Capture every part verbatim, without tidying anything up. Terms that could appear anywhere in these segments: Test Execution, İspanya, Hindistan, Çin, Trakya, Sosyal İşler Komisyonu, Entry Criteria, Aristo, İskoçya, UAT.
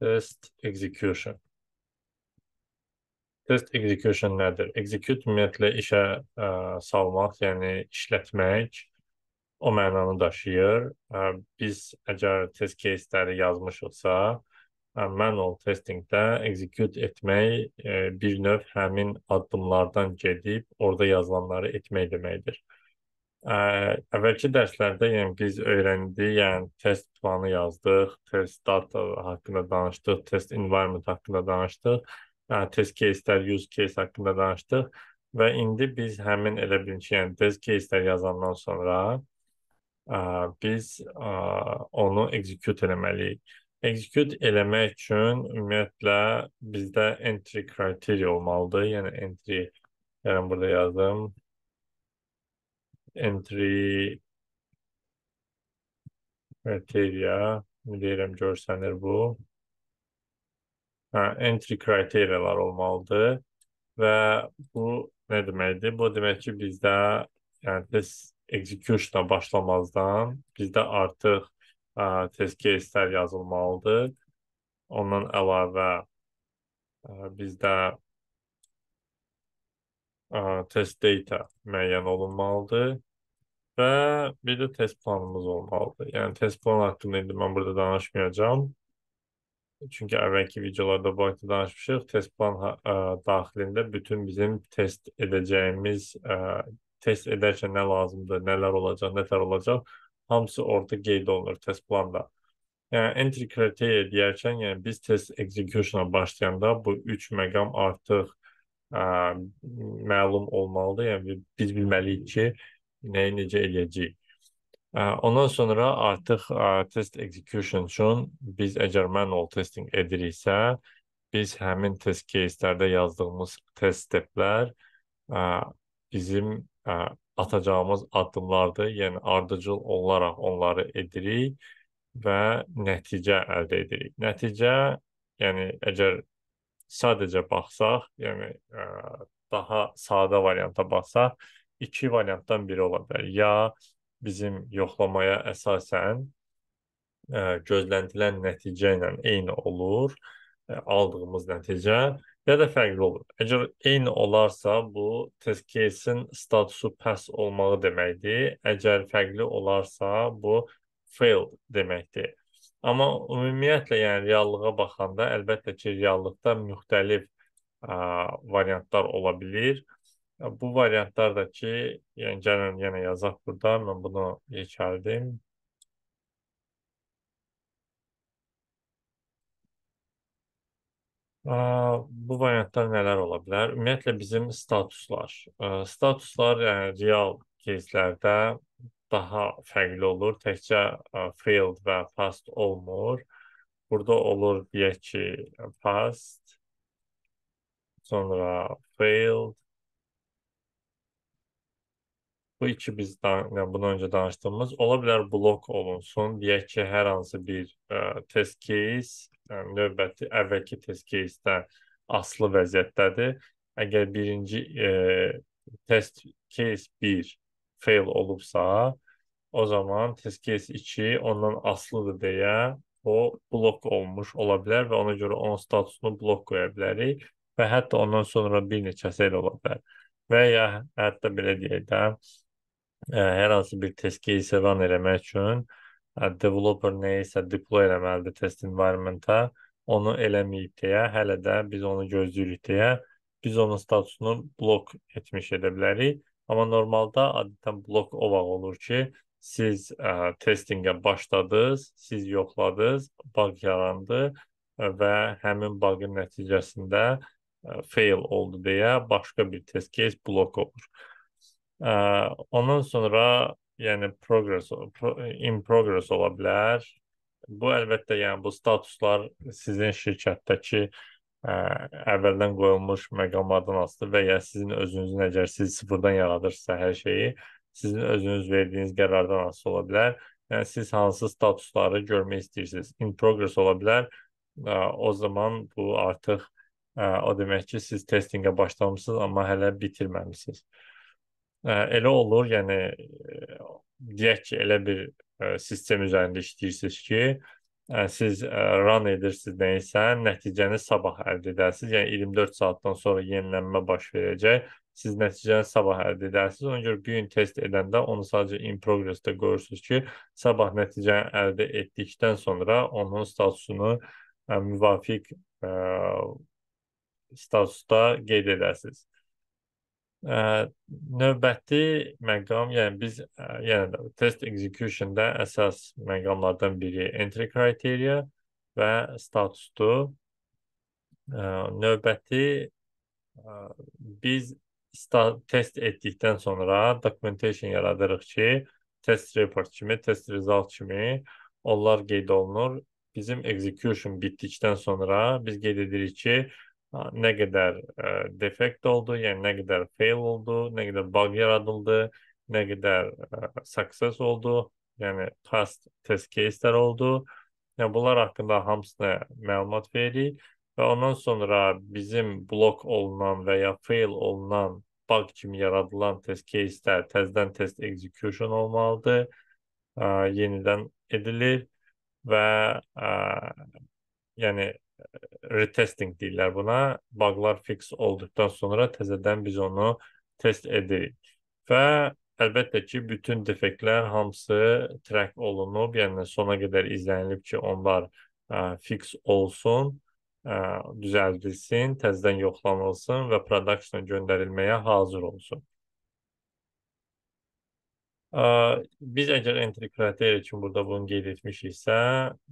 Test Execution. Test Execution nədir? Execute ümumiyyətlə işə ə, salmaq, yəni işlətmək o mənanı daşıyır. Ə, biz əgər test case-ləri yazmışıqsa, ə, manual testingdə execute etmək ə, bir növ həmin addımlardan gedib orada yazılanları etmək deməkdir. Ə, əvvəlki dərslərdə yəni biz öyrəndik, yəni test planı yazdıq, test data haqqında danışdıq, test environment haqqında danışdıq. Test case-lər, use case haqqında danışdıq və indi biz həmin elə bilin ki, yəni test case-lər yazandan sonra ə, biz ə, onu execute eləməliyik. Execute eləmək üçün ümumiyyətlə bizdə entry criteria olmalıdır. Yəni entry, yəni burada yazdım, entry criteria, deyirəm görsənir bu. Ha, entry kriteriyalar olmalıdır və bu ne deməkdir? Bu demək ki, bizdə yəni, test execution-a başlamazdan bizdə artıq ə, test case-lər yazılmalıdır. Ondan əlavə ə, bizdə ə, test data müəyyən olunmalıdır və bir də test planımız olmalıdır. Yəni test plan haqqında indi mən burada danışmayacağım. Çünki əvvəlki videolarda bu haqda danışmışıq. Test plan ə, daxilində bütün bizim test edəcəyimiz, ə, test edərkən nə lazımdır, nələr olacaq, nətər olacaq, hamısı orada qeyd olunur test planda. Yəni, entry kriteriya deyərkən, yəni biz test execution-a başlayanda bu üç məqam artıq ə, məlum olmalıdır. Yəni, biz bilməliyik ki, nəyi necə eləyəcəyik. Ondan sonra artıq test execution üçün biz əgər manual testing ediriksə, biz həmin test case-lərdə yazdığımız test steplər bizim atacağımız addımlardır. Yəni ardıcıl olaraq onları edirik və nəticə əldə edirik. Nəticə, yəni əgər sadəcə baxsaq, yəni daha sadə varianta baxsaq, iki variantdan biri ola bilər. Ya bizim yoxlamaya əsasən ə, gözləntilən nəticə ilə eyni olur, ə, aldığımız nəticə, ya da fərqli olur. Əgər eyni olarsa, bu test case-in statusu pass olmağı deməkdir. Əgər fərqli olarsa, bu failed deməkdir. Amma ümumiyyətlə, yəni reallığa baxanda, əlbəttə ki, reallıqda müxtəlif ə, variantlar ola bilir. Bu variantlar da ki, yəni gəlin yenə yazaq burada, mən bunu yeçərdim. Bu variantlar nələr ola bilər? Ümumiyyətlə, bizim statuslar. Statuslar yəni real case-lərdə daha fərqli olur. Təkcə failed və past olmur. Burada olur, deyək ki, past, sonra failed. Bu iki biz yani bunu öncə danışdığımız ola bilər blok olunsun. Deyək ki, hər hansı bir ə, test case, yəni növbəti əvvəlki test case-də aslı vəziyyətdədir. Əgər birinci ə, test case bir fail olubsa, o zaman test case iki ondan aslıdır deyə o blok olmuş ola bilər və ona görə onun statusunu blok qoya bilərik və hətta ondan sonra bir neçəsi elə ola bilər. Və ya hətta belə deyək də, hər hansı bir test case-i run eləmək üçün developer neysə deploy eləməlidir test environment-a, onu eləməyib deyə, hələ də biz onu gözləyirik deyə, biz onun statusunu blok etmiş edə bilərik. Amma normalda adətən blok o vaxt olur ki, siz ə, testingə başladınız, siz yoxladınız, bug yarandı və həmin bug'ın nəticəsində fail oldu deyə başqa bir test case blok olur. Ondan sonra yəni progress, in progress ola bilər. Bu əlbəttə yəni bu statuslar sizin şirkətdəki ə, əvvəldən qoyulmuş məqamlardan asılı və ya sizin özünüzün əgər siz sıfırdan yaradırsa hər şeyi sizin özünüz verdiyiniz qərardan asılı ola bilər. Yəni siz hansı statusları görmək istəyirsiniz? In progress ola bilər. Ə, o zaman bu artıq o demək ki, siz testingə başlamışsınız, amma hələ bitirməmişsiniz. Elə olur, yəni, deyək ki, elə bir sistem üzərində işləyirsiniz ki, siz run edirsiniz neysə, nəticəni sabah əldə edərsiniz. Yəni iyirmi dörd saatdan sonra yenilənmə baş verəcək. Siz nəticəni sabah əldə edərsiniz. Ona görə bu gün test edəndə onu sadəcə in progress'da görürsünüz ki, sabah nəticəni əldə etdikdən sonra onun statusunu müvafiq statusda qeyd edərsiniz. Növbəti məqam, yəni biz yəni də test execution'da əsas məqamlardan biri entry criteria və statusdur. Növbəti biz test etdikdən sonra documentation yaradırıq ki, test report kimi, test result kimi onlar qeyd olunur. Bizim execution bitdikdən sonra biz qeyd edirik ki, nə qədər defekt oldu, yəni nə qədər fail oldu, nə qədər bug yaradıldı, nə qədər success oldu, yəni past test case'lər oldu. Yəni bunlar haqqında hamısına məlumat veririk və ondan sonra bizim blok olunan və ya fail olunan bug kimi yaradılan test case'lər təzədən test execution olmalıdır, yenidən edilir və yəni retesting deyirlər buna. Buglar fix olduqdan sonra təzədən biz onu test edirik. Və əlbəttə ki, bütün defektlər hamısı track olunub, yəni sona qədər izlənilib ki, onlar ə, fix olsun, ə, düzəldilsin, təzədən yoxlanılsın və production'a göndərilməyə hazır olsun. Ə, biz əgər entry criteria üçün burada bunu qeyd etmişiksə,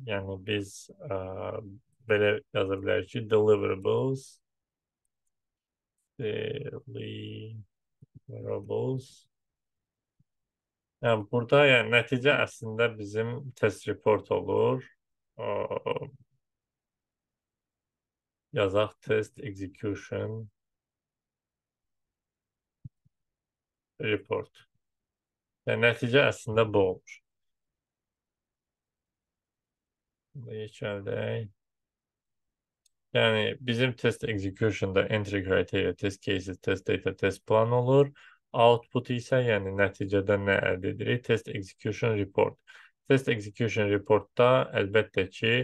yəni biz ə, belə yazır bilərik ki, deliverables, deliverables. Yəni, burada yəni, nəticə əslində bizim test report olur. Yazaq test execution report. Yəni, nəticə əslində bu olur. Geçəldək. Yəni bizim test execution'da entry criteria, test cases, test data, test plan olur. Output isə yəni nəticədən nə əldə edirik? Test execution report. Test execution reportda əlbəttə ki,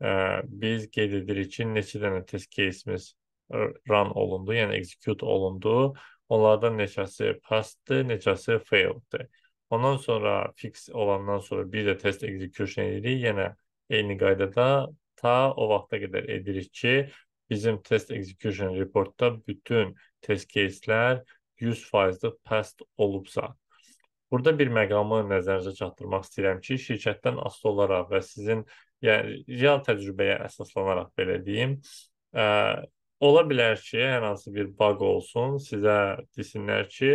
ə, biz qeyd edirik ki, neçə dənə test case'imiz run olundu, yəni execute olundu. Onlardan neçəsi pass'dır, neçəsi failed'dir. Ondan sonra fix olandan sonra bir də test execution edirik, yenə eyni qaydada ta o vaxta qədər edirik ki, bizim test execution reportda bütün test case'lər yüz faizlik passed olubsa. Burada bir məqamı nəzərinizə çatdırmaq istəyirəm ki, şirkətdən asılı olaraq və sizin yəni, real təcrübəyə əsaslanaraq belə deyim, ə, ola bilər ki, hər hansı bir bug olsun, sizə desinlər ki,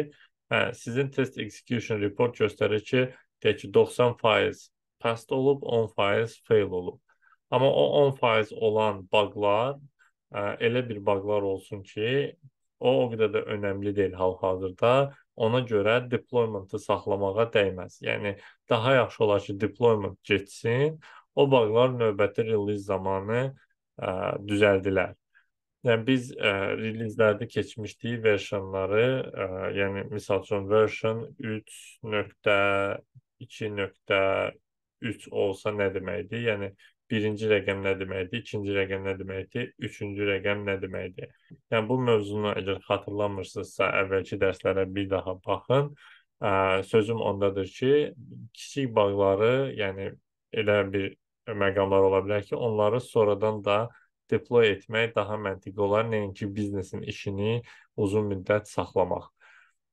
hə, sizin test execution report göstərir ki, deyək ki, doxsan faiz passed olub, on faiz fail olub. Amma o on faiz olan buglar, elə bir buglar olsun ki, o, o qədər də önəmli deyil hal-hazırda. Ona görə deployment'ı saxlamağa dəyməz. Yəni, daha yaxşı olar ki, deployment getsin, o buglar növbəti release zamanı ə, düzəldilər. Yəni, biz ə, release'lərdə keçmişdik versiyonları, ə, yəni, misal üçün, version üç nöqtə iki nöqtə üç olsa nə deməkdir? Yəni, birinci rəqəm nə deməkdir, ikinci rəqəm nə deməkdir, üçüncü rəqəm nə deməkdir. Yəni, bu mövzunu əgər xatırlamırsınızsa, əvvəlki dərslərə bir daha baxın. Ə, sözüm ondadır ki, kiçik bugları, yəni elə bir məqamlar ola bilər ki, onları sonradan da deploy etmək daha məntiqli olar, nəinki biznesin işini uzun müddət saxlamaq.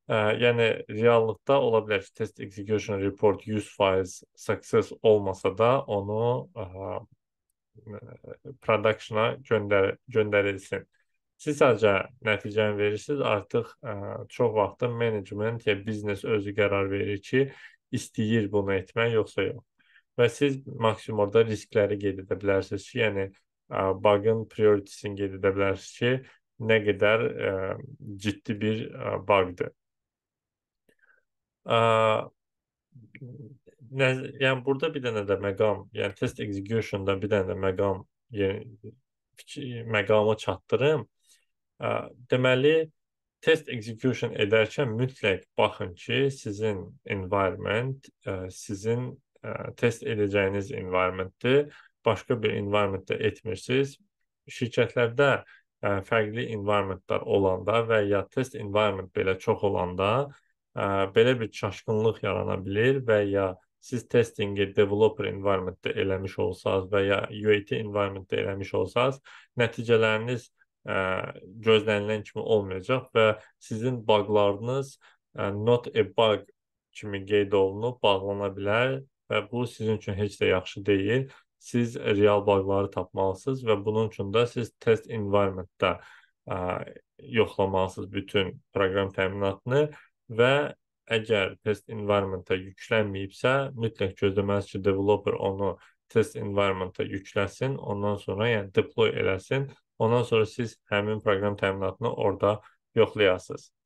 Ə, yəni, reallıqda ola bilər ki, test execution report yüz faiz success olmasa da onu production'a göndər göndərilsin. Siz sadəcə nəticəni verirsiniz, artıq ə, çox vaxtı management ya biznes özü qərar verir ki, istəyir bunu etmək, yoxsa yox. Və siz maksimum orada riskləri qeyd edə bilərsiniz ki, yəni, ə, bug'ın prioritisini qeyd edə bilərsiniz ki, nə qədər ə, ciddi bir ə, bug'dır. Nə, yəni burada bir dənə də məqam, yəni test execution'da bir dənə də məqam, yəni məqamı çatdırım. Ə, deməli, test execution edərkən mütləq baxın ki, sizin environment, ə, sizin ə, test edəcəyiniz environment'dir başqa bir environmentda etmirsiniz. Şirkətlərdə ə, fərqli environmentlar olanda və ya test environment belə çox olanda ə, belə bir çaşqınlıq yarana bilir və ya siz testingi developer environmentda eləmiş olsanız və ya U A T environmentda eləmiş olsanız, nəticələriniz ə, gözlənilən kimi olmayacaq və sizin buglarınız ə, not a bug kimi qeyd olunub bağlana bilər və bu sizin üçün heç də yaxşı deyil. Siz real bugları tapmalısınız və bunun üçün də siz test environmentda yoxlamalısınız bütün proqram təminatını və əgər test environmenta yüklənməyibsə, mütləq gözləməlisiniz ki, developer onu test environmenta yükləsin, ondan sonra yəni deploy eləsin, ondan sonra siz həmin proqram təminatını orada yoxlayasınız.